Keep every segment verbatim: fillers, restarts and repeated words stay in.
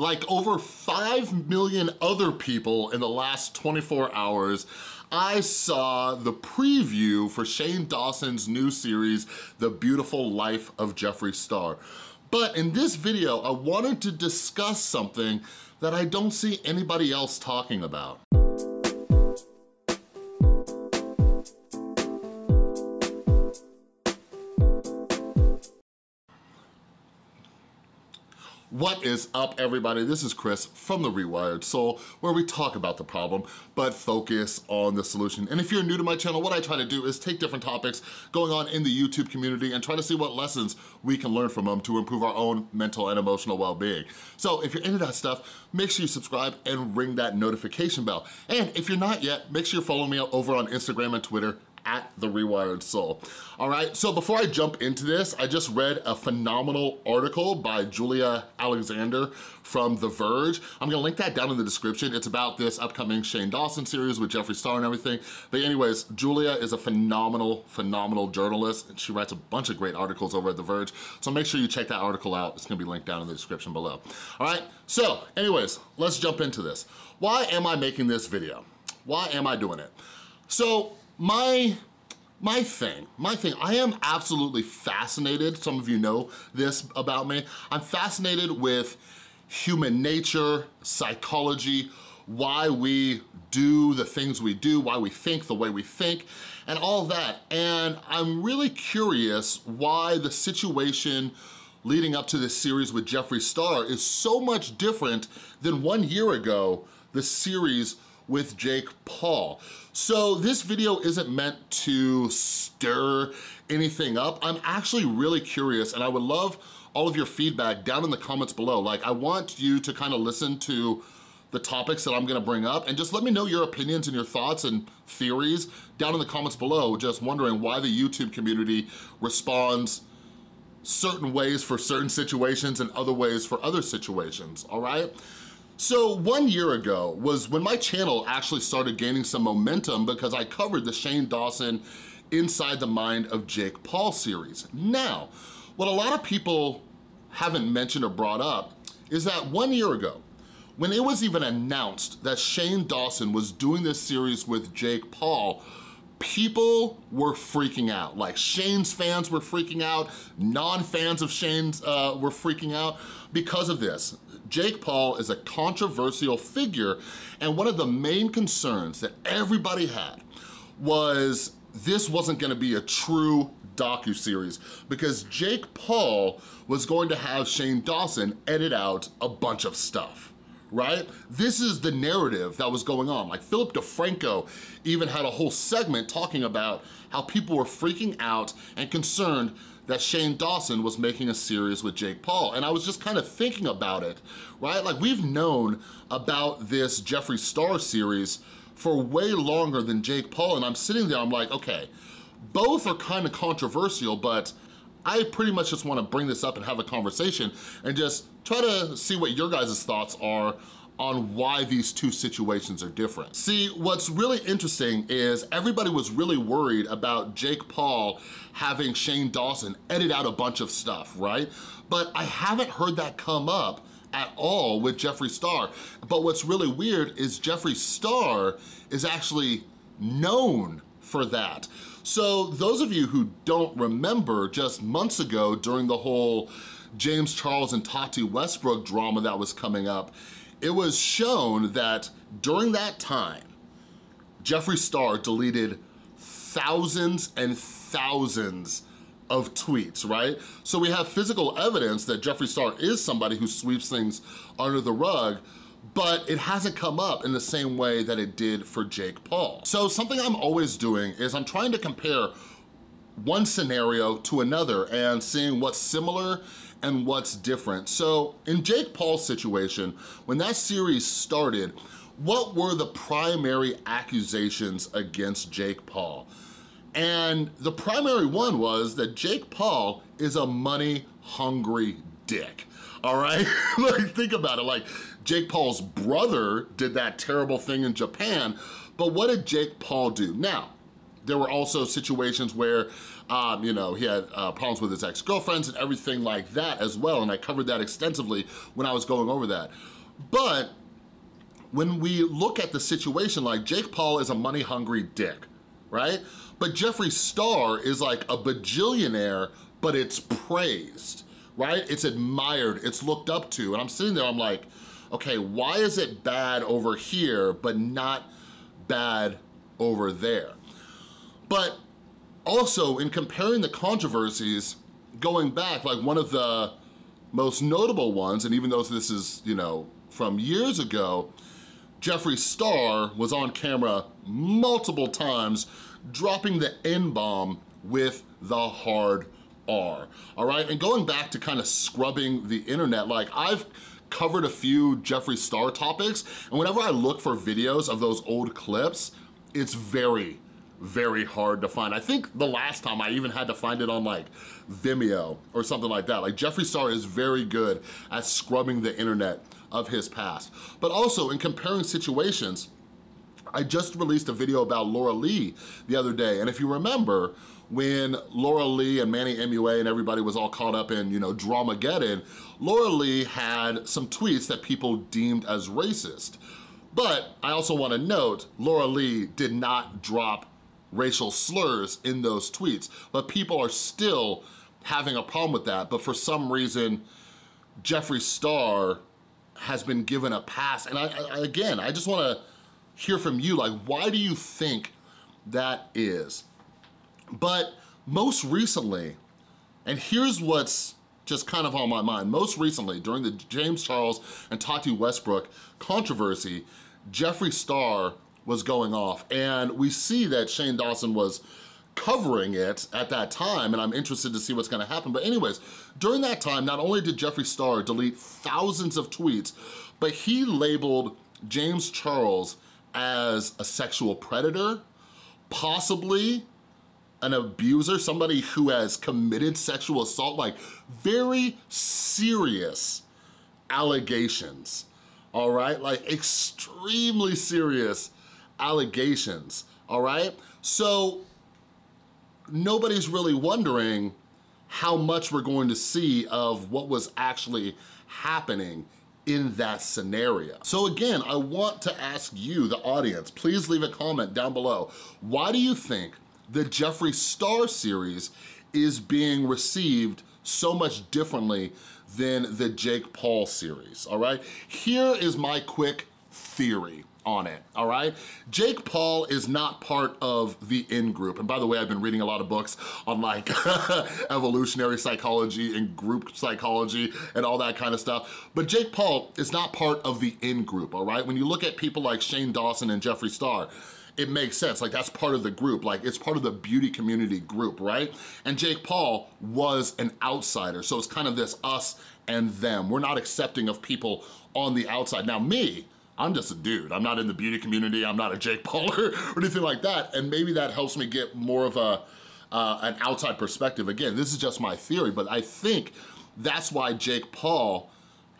like over five million other people in the last twenty-four hours, I saw the preview for Shane Dawson's new series, The Beautiful Life of Jeffree Star. But in this video, I wanted to discuss something that I don't see anybody else talking about. What is up, everybody? This is Chris from The Rewired Soul, where we talk about the problem, but focus on the solution. And if you're new to my channel, what I try to do is take different topics going on in the YouTube community and try to see what lessons we can learn from them to improve our own mental and emotional well-being. So if you're into that stuff, make sure you subscribe and ring that notification bell. And if you're not yet, make sure you're following me over on Instagram and Twitter, at The Rewired Soul. All right, so before I jump into this, I just read a phenomenal article by Julia Alexander from The Verge. I'm gonna link that down in the description. It's about this upcoming Shane Dawson series with Jeffree Star and everything. But anyways, Julia is a phenomenal, phenomenal journalist, and she writes a bunch of great articles over at The Verge. So make sure you check that article out. It's gonna be linked down in the description below. All right, so anyways, let's jump into this. Why am I making this video? Why am I doing it? So, My, my thing, my thing, I am absolutely fascinated, some of you know this about me, I'm fascinated with human nature, psychology, why we do the things we do, why we think the way we think, and all that. And I'm really curious why the situation leading up to this series with Jeffree Star is so much different than one year ago, the series with Jake Paul. So this video isn't meant to stir anything up. I'm actually really curious, and I would love all of your feedback down in the comments below. Like, I want you to kind of listen to the topics that I'm gonna bring up and just let me know your opinions and your thoughts and theories down in the comments below, just wondering why the YouTube community responds certain ways for certain situations and other ways for other situations, all right? So one year ago was when my channel actually started gaining some momentum because I covered the Shane Dawson Inside the Mind of Jake Paul series. Now, what a lot of people haven't mentioned or brought up is that one year ago, when it was even announced that Shane Dawson was doing this series with Jake Paul, people were freaking out. Like, Shane's fans were freaking out, non-fans of Shane's uh, were freaking out because of this. Jake Paul is a controversial figure, and one of the main concerns that everybody had was this wasn't gonna be a true docuseries because Jake Paul was going to have Shane Dawson edit out a bunch of stuff, right? This is the narrative that was going on. Like, Philip DeFranco even had a whole segment talking about how people were freaking out and concerned that Shane Dawson was making a series with Jake Paul. And I was just kind of thinking about it, right? Like, we've known about this Jeffree Star series for way longer than Jake Paul, and I'm sitting there, I'm like, okay, both are kind of controversial, but I pretty much just want to bring this up and have a conversation and just try to see what your guys' thoughts are on why these two situations are different. See, what's really interesting is everybody was really worried about Jake Paul having Shane Dawson edit out a bunch of stuff, right? But I haven't heard that come up at all with Jeffree Star. But what's really weird is Jeffree Star is actually known for that. So those of you who don't remember, just months ago during the whole James Charles and Tati Westbrook drama that was coming up, it was shown that during that time, Jeffree Star deleted thousands and thousands of tweets, right? So we have physical evidence that Jeffree Star is somebody who sweeps things under the rug, but it hasn't come up in the same way that it did for Jake Paul. So something I'm always doing is I'm trying to compare one scenario to another and seeing what's similar and what's different. So in Jake Paul's situation, when that series started, what were the primary accusations against Jake Paul? And the primary one was that Jake Paul is a money-hungry dick, all right? Like, think about it, like, Jake Paul's brother did that terrible thing in Japan, but what did Jake Paul do? Now, there were also situations where Um, you know, he had uh, problems with his ex-girlfriends and everything like that as well, and I covered that extensively when I was going over that. But when we look at the situation, like Jake Paul is a money-hungry dick, right? But Jeffree Star is like a bajillionaire, but it's praised, right? It's admired, it's looked up to, and I'm sitting there, I'm like, okay, why is it bad over here, but not bad over there? But also, in comparing the controversies, going back, like one of the most notable ones, and even though this is, you know, from years ago, Jeffree Star was on camera multiple times dropping the N-bomb with the hard R, all right? And going back to kind of scrubbing the internet, like I've covered a few Jeffree Star topics, and whenever I look for videos of those old clips, it's very, very hard to find. I think the last time I even had to find it on like Vimeo or something like that. Like Jeffree Star is very good at scrubbing the internet of his past. But also in comparing situations, I just released a video about Laura Lee the other day, and if you remember, when Laura Lee and Manny M U A and everybody was all caught up in, you know, Dramageddon, Laura Lee had some tweets that people deemed as racist. But I also wanna note, Laura Lee did not drop racial slurs in those tweets, but people are still having a problem with that. But for some reason, Jeffree Star has been given a pass. And I, I, again, I just wanna hear from you, like, why do you think that is? But most recently, and here's what's just kind of on my mind, most recently, during the James Charles and Tati Westbrook controversy, Jeffree Star was going off, and we see that Shane Dawson was covering it at that time, and I'm interested to see what's gonna happen. But anyways, during that time, not only did Jeffree Star delete thousands of tweets, but he labeled James Charles as a sexual predator, possibly an abuser, somebody who has committed sexual assault, like very serious allegations, all right? Like extremely serious allegations, all right? So nobody's really wondering how much we're going to see of what was actually happening in that scenario. So again, I want to ask you, the audience, please leave a comment down below. Why do you think the Jeffree Star series is being received so much differently than the Jake Paul series, all right? Here is my quick theory on it, all right? Jake Paul is not part of the in group. And by the way, I've been reading a lot of books on like evolutionary psychology and group psychology and all that kind of stuff. But Jake Paul is not part of the in group, all right? When you look at people like Shane Dawson and Jeffree Star, it makes sense, like that's part of the group, like it's part of the beauty community group, right? And Jake Paul was an outsider, so it's kind of this us and them. We're not accepting of people on the outside. Now me, I'm just a dude. I'm not in the beauty community. I'm not a Jake Pauler or anything like that. And maybe that helps me get more of a uh, an outside perspective. Again, this is just my theory, but I think that's why Jake Paul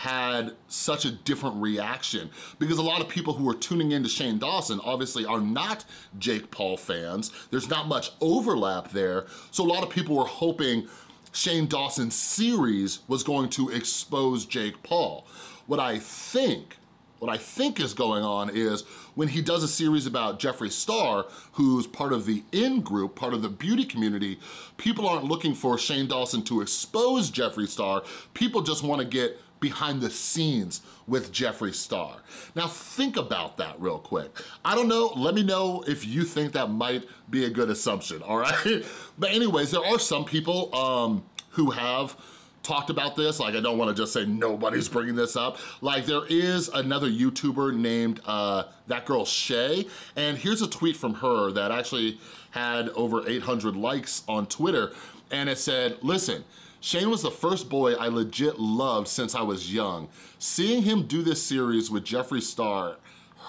had such a different reaction, because a lot of people who were tuning in to Shane Dawson obviously are not Jake Paul fans. There's not much overlap there. So a lot of people were hoping Shane Dawson's series was going to expose Jake Paul. What I think What I think is going on is when he does a series about Jeffree Star, who's part of the in-group, part of the beauty community, people aren't looking for Shane Dawson to expose Jeffree Star. People just want to get behind the scenes with Jeffree Star. Now think about that real quick. I don't know, let me know if you think that might be a good assumption, all right? But anyways, there are some people um, who have talked about this, like I don't wanna just say nobody's bringing this up. Like there is another YouTuber named uh, That Girl Shay, and here's a tweet from her that actually had over eight hundred likes on Twitter, and it said, listen, Shane was the first boy I legit loved since I was young. Seeing him do this series with Jeffree Star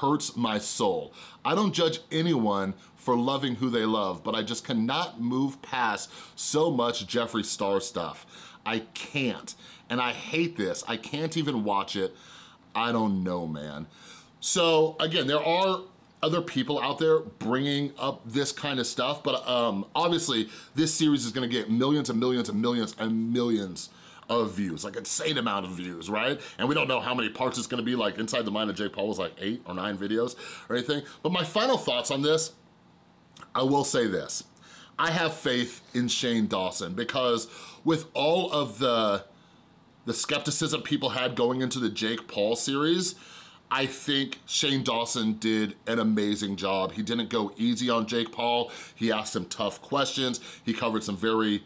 hurts my soul. I don't judge anyone for loving who they love, but I just cannot move past so much Jeffree Star stuff. I can't, and I hate this. I can't even watch it. I don't know, man. So again, there are other people out there bringing up this kind of stuff, but um, obviously this series is gonna get millions and millions and millions and millions of views, like insane amount of views, right? And we don't know how many parts it's gonna be, like Inside the Mind of Jake Paul was like eight or nine videos or anything. But my final thoughts on this, I will say this. I have faith in Shane Dawson because with all of the, the skepticism people had going into the Jake Paul series, I think Shane Dawson did an amazing job. He didn't go easy on Jake Paul. He asked him tough questions. He covered some very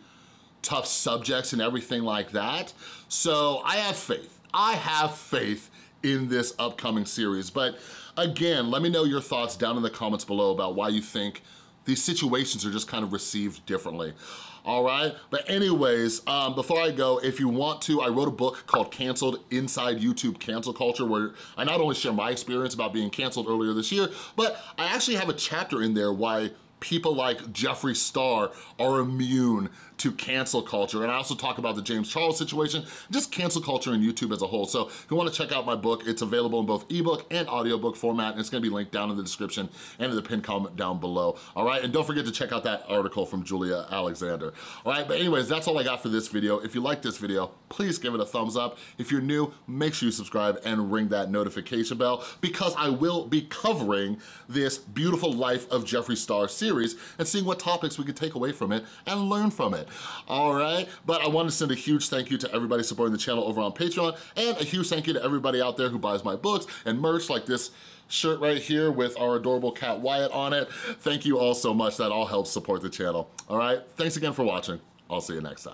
tough subjects and everything like that. So I have faith. I have faith in this upcoming series. But again, let me know your thoughts down in the comments below about why you think these situations are just kind of received differently. All right, but anyways, um, before I go, if you want to, I wrote a book called Cancelled Inside YouTube Cancel Culture, where I not only share my experience about being canceled earlier this year, but I actually have a chapter in there why people like Jeffree Star are immune to cancel culture. And I also talk about the James Charles situation, just cancel culture and YouTube as a whole. So if you wanna check out my book, it's available in both ebook and audiobook format, and it's gonna be linked down in the description and in the pinned comment down below. All right, and don't forget to check out that article from Julia Alexander. All right, but anyways, that's all I got for this video. If you like this video, please give it a thumbs up. If you're new, make sure you subscribe and ring that notification bell, because I will be covering this Beautiful Life of Jeffree Star series and seeing what topics we could take away from it and learn from it. All right, but I want to send a huge thank you to everybody supporting the channel over on Patreon, and a huge thank you to everybody out there who buys my books and merch, like this shirt right here with our adorable cat Wyatt on it. Thank you all so much. That all helps support the channel. All right, thanks again for watching. I'll see you next time.